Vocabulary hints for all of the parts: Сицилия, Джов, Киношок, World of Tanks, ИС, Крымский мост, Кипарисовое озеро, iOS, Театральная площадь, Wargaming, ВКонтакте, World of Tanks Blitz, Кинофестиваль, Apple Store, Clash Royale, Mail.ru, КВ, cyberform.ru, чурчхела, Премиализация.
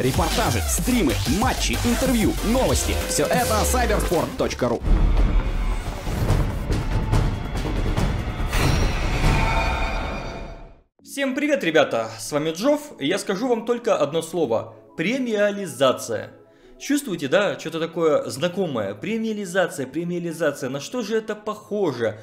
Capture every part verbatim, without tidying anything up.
Репортажи, стримы, матчи, интервью, новости – все это cyberform точка ru. Всем привет, ребята! С вами Джов, и я скажу вам только одно слово – премиализация. Чувствуете, да, что-то такое знакомое? Премиализация, премиализация. На что же это похоже?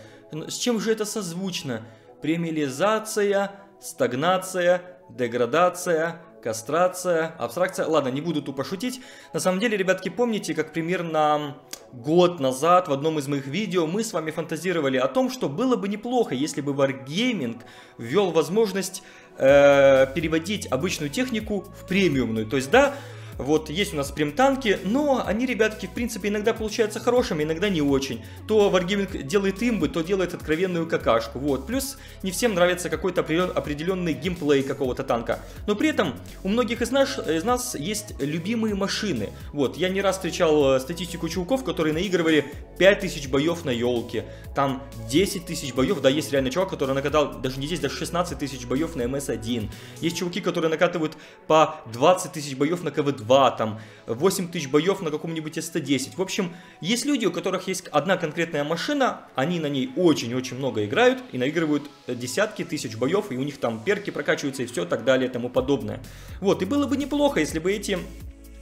С чем же это созвучно? Премиализация, стагнация, деградация, кастрация, абстракция. Ладно, не буду тупо шутить. На самом деле, ребятки, помните, как примерно год назад в одном из моих видео мы с вами фантазировали о том, что было бы неплохо, если бы Wargaming ввел возможность э, переводить обычную технику в премиумную. То есть, да, вот есть у нас прем-танки, но они, ребятки, в принципе, иногда получаются хорошими, иногда не очень. То Wargaming делает имбы, то делает откровенную какашку. Вот. Плюс не всем нравится какой-то определенный геймплей какого-то танка. Но при этом у многих из нас, из нас есть любимые машины. Вот. Я не раз встречал статистику чуваков, которые наигрывали пять тысяч боев на елке. Там десять тысяч боев. Да, есть реально чувак, который накатал даже не здесь, даже шестнадцать тысяч боев на эм эс один. Есть чуваки, которые накатывают по двадцать тысяч боев на ка вэ два. Там восемь тысяч боев на каком-нибудь эс тэ десять. В общем, есть люди, у которых есть одна конкретная машина, они на ней очень-очень много играют и наигрывают десятки тысяч боев, и у них там перки прокачиваются и все так далее и тому подобное. Вот, и было бы неплохо, если бы эти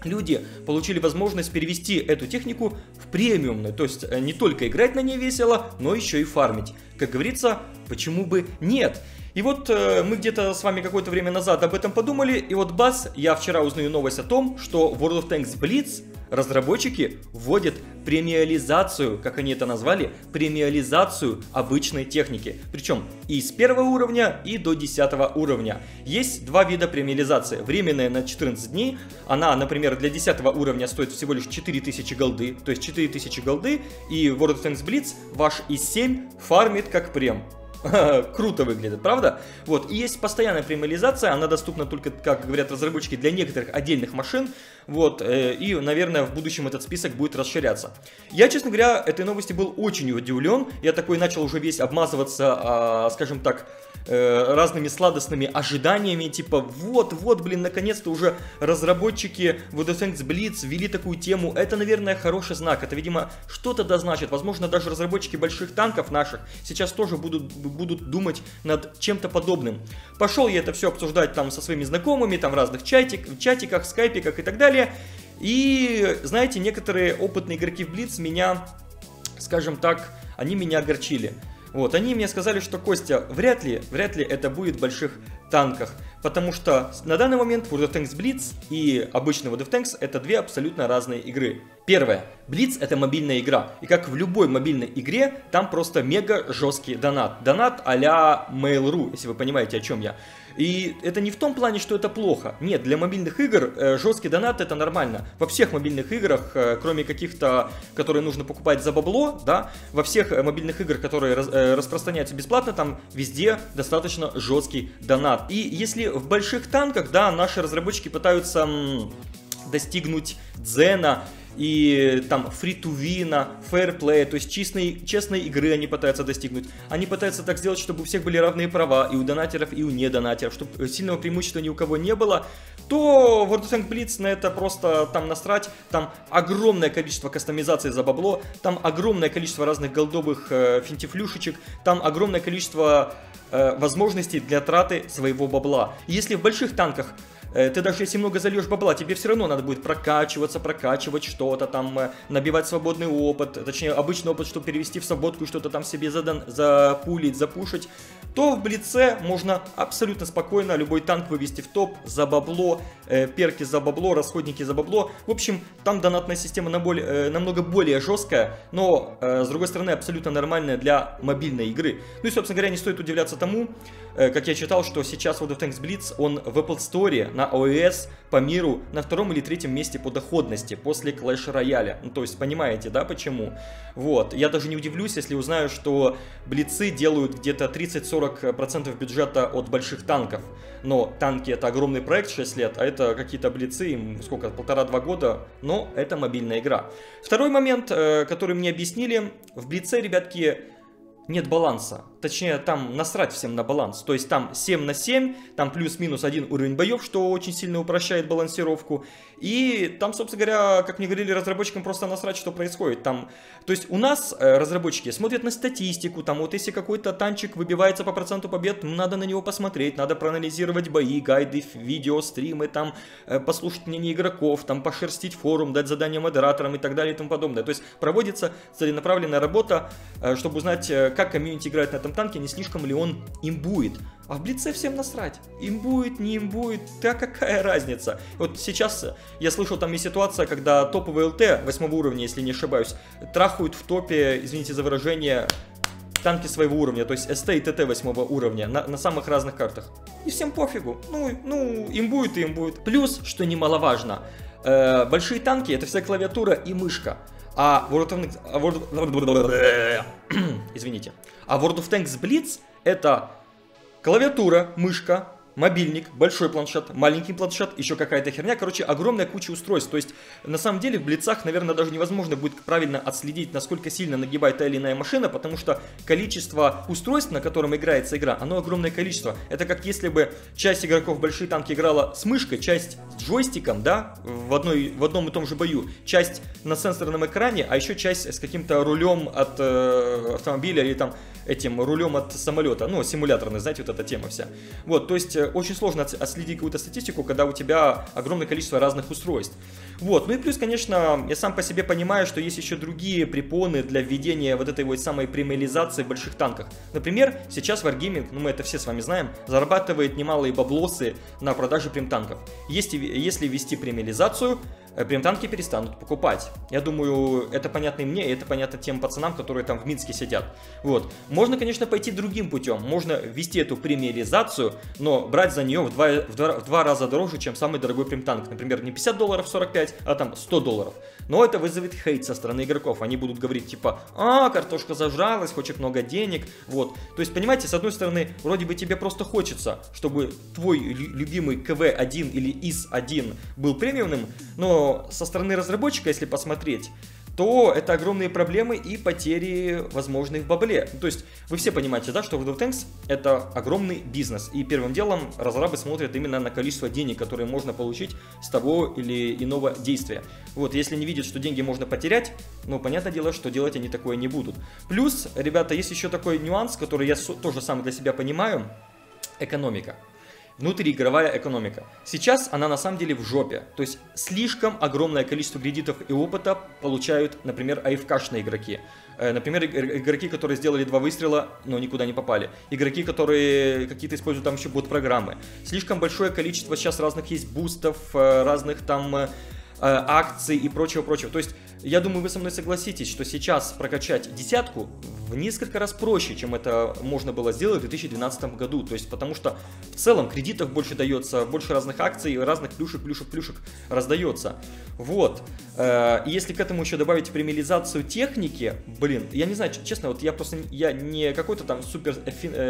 люди получили возможность перевести эту технику в премиумную, то есть не только играть на ней весело, но еще и фармить. Как говорится, почему бы нет? И вот э, мы где-то с вами какое-то время назад об этом подумали, и вот бас, я вчера узнаю новость о том, что World of Tanks Blitz разработчики вводят премиализацию, как они это назвали, премиализацию обычной техники. Причем и с первого уровня, и до десятого уровня. Есть два вида премиализации. Временная на четырнадцать дней, она, например, для десятого уровня стоит всего лишь четыре тысячи голды, то есть четыре тысячи голды, и World of Tanks Blitz ваш и семь фармит как прем. Круто выглядит, правда? Вот, и есть постоянная премиализация, она доступна только, как говорят разработчики, для некоторых отдельных машин. Вот, и, наверное, в будущем этот список будет расширяться. Я, честно говоря, этой новости был очень удивлен. Я такой начал уже весь обмазываться, скажем так, разными сладостными ожиданиями. Типа, вот, вот, блин, наконец-то уже разработчики World of Tanks Blitz ввели такую тему. Это, наверное, хороший знак. Это, видимо, что-то дозначит. Возможно, даже разработчики больших танков наших сейчас тоже будут, будут думать над чем-то подобным. Пошел я это все обсуждать там со своими знакомыми, там в разных чатик, в чатиках, скайпиках и так далее. И, знаете, некоторые опытные игроки в Блиц меня, скажем так, они меня огорчили. Вот, они мне сказали, что, Костя, вряд ли, вряд ли это будет в больших танках. Потому что на данный момент World of Tanks Blitz и обычный World of Tanks это две абсолютно разные игры. Первое. Blitz это мобильная игра. И как в любой мобильной игре, там просто мега жесткий донат. Донат а-ля Mail.ru, если вы понимаете, о чем я. И это не в том плане, что это плохо. Нет, для мобильных игр э, жесткий донат это нормально. Во всех мобильных играх, э, кроме каких-то, которые нужно покупать за бабло, да, во всех э, мобильных играх, которые раз, э, распространяются бесплатно, там везде достаточно жесткий донат. И если в больших танках, да, наши разработчики пытаются м, достигнуть дзена и там фри-ту-вина, фэрплея, то есть честной, честной игры они пытаются достигнуть. Они пытаются так сделать, чтобы у всех были равные права, и у донатеров, и у недонатеров, чтобы сильного преимущества ни у кого не было. То World of Tanks Blitz на это просто там насрать. Там огромное количество кастомизации за бабло, там огромное количество разных голдовых э, финтифлюшечек, там огромное количество э, возможностей для траты своего бабла. И если в больших танках ты даже если много зальешь бабла, тебе все равно надо будет прокачиваться, прокачивать что-то там, набивать свободный опыт, точнее обычный опыт, чтобы перевести в свободку, что-то там себе задан, запулить, запушить. То в Блице можно абсолютно спокойно любой танк вывести в топ за бабло, э, перки за бабло, расходники за бабло. В общем, там донатная система на более, э, намного более жесткая, но, э, с другой стороны, абсолютно нормальная для мобильной игры. Ну и, собственно говоря, не стоит удивляться тому, э, как я читал, что сейчас World of Tanks Blitz, он в Apple Store, на iOS, по миру, на втором или третьем месте по доходности после Clash Royale. Ну, то есть, понимаете, да, почему? Вот, я даже не удивлюсь, если узнаю, что Блицы делают где-то тридцать-сорок процентов процентов бюджета от больших танков. Но танки это огромный проект, шесть лет, а это какие-то блицы, им сколько, полтора-два года, но это мобильная игра. Второй момент, который мне объяснили, в блице, ребятки, нет баланса. точнее там насрать всем на баланс. То есть там семь на семь, там плюс-минус один уровень боев, что очень сильно упрощает балансировку. И там, собственно говоря, как мне говорили, разработчикам просто насрать, что происходит. Там, то есть у нас разработчики смотрят на статистику, там вот если какой-то танчик выбивается по проценту побед, надо на него посмотреть, надо проанализировать бои, гайды, видео, стримы, там послушать мнение игроков, там пошерстить форум, дать задание модераторам и так далее и тому подобное. То есть проводится целенаправленная работа, чтобы узнать, как комьюнити играет на этом танке, не слишком ли он имбует. А в Блице всем насрать. Имбует, не имбует, да какая разница. Вот сейчас я слышал, там есть ситуация, когда топовые ЛТ восьмого уровня, если не ошибаюсь, трахают в топе, извините за выражение, танки своего уровня, то есть СТ и ТТ восьмого уровня на, на самых разных картах. И всем пофигу. Ну, ну имбует и имбует. Плюс, что немаловажно, э, большие танки — это вся клавиатура и мышка. А World of Tanks, World... извините. А World of Tanks Blitz — это клавиатура, мышка, мобильник, большой планшет, маленький планшет, еще какая-то херня. Короче, огромная куча устройств. То есть, на самом деле, в блицах, наверное, даже невозможно будет правильно отследить, насколько сильно нагибает та или иная машина, потому что количество устройств, на котором играется игра, оно огромное количество. Это как если бы часть игроков большие танки играла с мышкой, часть с джойстиком, да, в, одной, в одном и том же бою, часть на сенсорном экране, а еще часть с каким-то рулем от э, автомобиля или там этим рулем от самолета. Ну, симуляторный, знаете, вот эта тема вся. Вот, то есть, очень сложно отследить какую-то статистику, когда у тебя огромное количество разных устройств. Вот, ну и плюс, конечно, я сам по себе понимаю, что есть еще другие препоны для введения вот этой вот самой премиализации в больших танках. Например, сейчас Wargaming, ну мы это все с вами знаем, зарабатывает немалые баблосы на продаже прем-танков. Если, если ввести премиализацию, прем-танки перестанут покупать. Я думаю, это понятно и мне, и это понятно тем пацанам, которые там в Минске сидят. Вот. Можно, конечно, пойти другим путем. Можно ввести эту премиализацию, но брать за нее в два, в два, в два раза дороже, чем самый дорогой прем-танк. Например, не пятьдесят долларов сорок пять, а там сто долларов. Но это вызовет хейт со стороны игроков. Они будут говорить типа: а, картошка зажралась, хочет много денег. Вот. То есть, понимаете, с одной стороны, вроде бы тебе просто хочется, чтобы твой любимый КВ один или ИС один был премиумным, но со стороны разработчика, если посмотреть, то это огромные проблемы и потери возможные в бабле. То есть вы все понимаете, да, что World of Tanks — это огромный бизнес, и первым делом разрабы смотрят именно на количество денег, которые можно получить с того или иного действия. Вот, если не видят, что деньги можно потерять, ну, понятное дело, что делать они такое не будут. Плюс, ребята, есть еще такой нюанс, который я тоже сам для себя понимаю. Экономика. Внутриигровая экономика. Сейчас она на самом деле в жопе. То есть слишком огромное количество кредитов и опыта получают, например, АФКшные игроки. Например, игроки, которые сделали два выстрела, но никуда не попали. Игроки, которые какие-то используют там еще бот-программы. Слишком большое количество сейчас разных есть бустов, разных там акций и прочего-прочего. То есть я думаю, вы со мной согласитесь, что сейчас прокачать десятку в несколько раз проще, чем это можно было сделать в две тысячи двенадцатом году. То есть потому что в целом кредитов больше дается, больше разных акций, разных плюшек, плюшек, плюшек раздается. Вот. И если к этому еще добавить премиализацию техники, блин, я не знаю, честно, вот я просто, я не какой-то там супер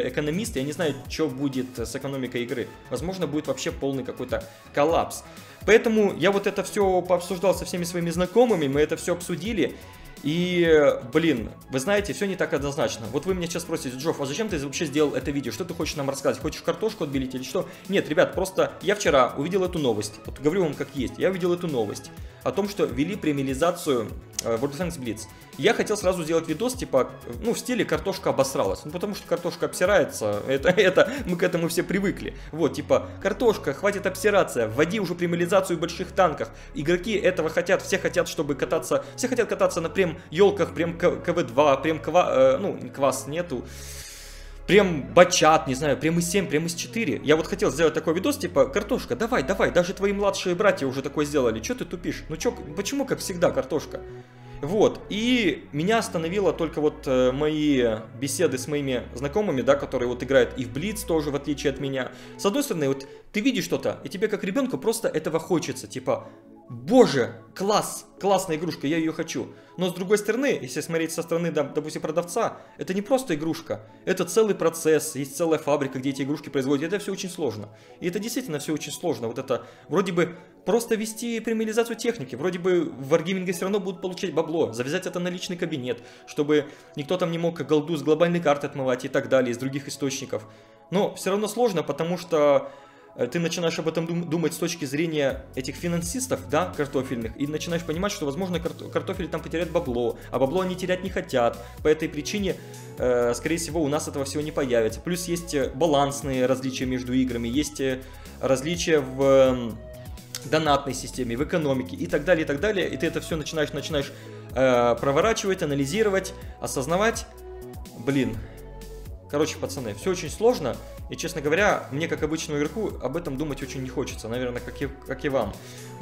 экономист, я не знаю, что будет с экономикой игры. Возможно, будет вообще полный какой-то коллапс. Поэтому я вот это все пообсуждал со всеми своими знакомыми, мы это все обсудили. И, блин, вы знаете, все не так однозначно. Вот вы меня сейчас спросите: Джов, а зачем ты вообще сделал это видео? Что ты хочешь нам рассказать? Хочешь картошку отбелить или что? Нет, ребят, просто я вчера увидел эту новость. Вот говорю вам как есть. Я увидел эту новость о том, что ввели премиализацию World of Tanks Blitz. Я хотел сразу сделать видос, типа, ну, в стиле «картошка обосралась». Ну, потому что картошка обсирается, это, это, мы к этому все привыкли. Вот, типа, картошка, хватит обсираться, вводи уже премиализацию в больших танках. Игроки этого хотят, все хотят, чтобы кататься, все хотят кататься на прем-елках, прем-КВ два, прем-ква, э, ну, квас нету. Прям бачат, не знаю, прям из семь, прям из четыре. Я вот хотел сделать такой видос, типа: картошка, давай, давай, даже твои младшие братья уже такое сделали, чё ты тупишь? Ну чё, почему как всегда картошка? Вот, и меня остановило только вот мои беседы с моими знакомыми, да, которые вот играют и в Блиц тоже, в отличие от меня. С одной стороны, вот ты видишь что-то, и тебе как ребенку просто этого хочется, типа: Боже, класс, классная игрушка, я ее хочу. Но с другой стороны, если смотреть со стороны, допустим, продавца, это не просто игрушка. Это целый процесс, есть целая фабрика, где эти игрушки производят. Это все очень сложно. И это действительно все очень сложно. Вот это вроде бы просто вести премиализацию техники. Вроде бы в Wargaming все равно будут получать бабло. Завязать это на личный кабинет, чтобы никто там не мог голду с глобальной карты отмывать и так далее, из других источников. Но все равно сложно, потому что... ты начинаешь об этом дум думать с точки зрения этих финансистов, да, картофельных, и начинаешь понимать, что, возможно, карт картофель там потеряет бабло, а бабло они терять не хотят. По этой причине, э, скорее всего, у нас этого всего не появится. Плюс есть балансные различия между играми, есть различия в э, донатной системе, в экономике и так далее, и так далее. И ты это все начинаешь, начинаешь э, проворачивать, анализировать, осознавать. Блин. Короче, пацаны, все очень сложно, и, честно говоря, мне, как обычному игроку, об этом думать очень не хочется, наверное, как и, как и вам.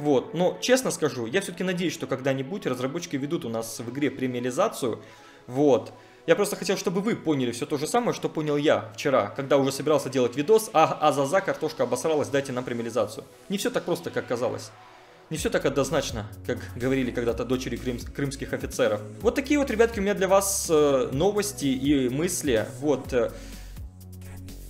Вот, но, честно скажу, я все-таки надеюсь, что когда-нибудь разработчики ведут у нас в игре премиализацию, вот. Я просто хотел, чтобы вы поняли все то же самое, что понял я вчера, когда уже собирался делать видос, а, а за за картошка обосралась, дайте нам премиализацию. Не все так просто, как казалось. Не все так однозначно, как говорили когда-то дочери крымс- крымских офицеров. Вот такие вот, ребятки, у меня для вас э, новости и мысли. Вот.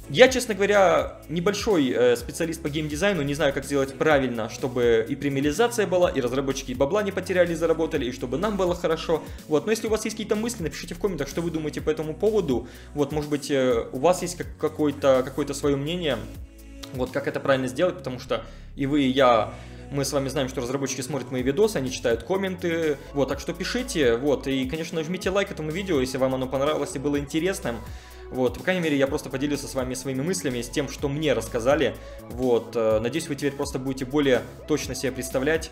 Я, честно говоря, небольшой э, специалист по геймдизайну. Не знаю, как сделать правильно, чтобы и премиализация была, и разработчики бабла не потеряли, заработали, и чтобы нам было хорошо. Вот. Но если у вас есть какие-то мысли, напишите в комментах, что вы думаете по этому поводу. Вот, может быть, э, у вас есть как- какое-то, какое-то свое мнение, вот, как это правильно сделать, потому что и вы, и я... мы с вами знаем, что разработчики смотрят мои видосы, они читают комменты, вот, так что пишите, вот, и, конечно, нажмите лайк этому видео, если вам оно понравилось и было интересным, вот, по крайней мере, я просто поделился с вами своими мыслями, с тем, что мне рассказали, вот, надеюсь, вы теперь просто будете более точно себе представлять,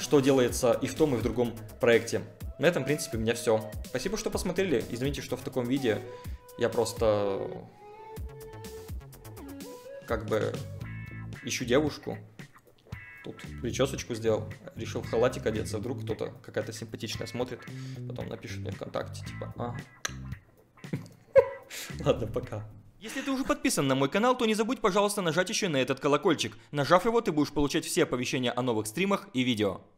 что делается и в том, и в другом проекте. На этом, в принципе, у меня все. Спасибо, что посмотрели, извините, что в таком виде я просто, как бы, ищу девушку. Тут причесочку сделал, решил в халатик одеться, вдруг кто-то, какая-то симпатичная смотрит, потом напишет мне ВКонтакте, типа, а. Ладно, пока. Если ты уже подписан на мой канал, то не забудь, пожалуйста, нажать еще на этот колокольчик. Нажав его, ты будешь получать все оповещения о новых стримах и видео.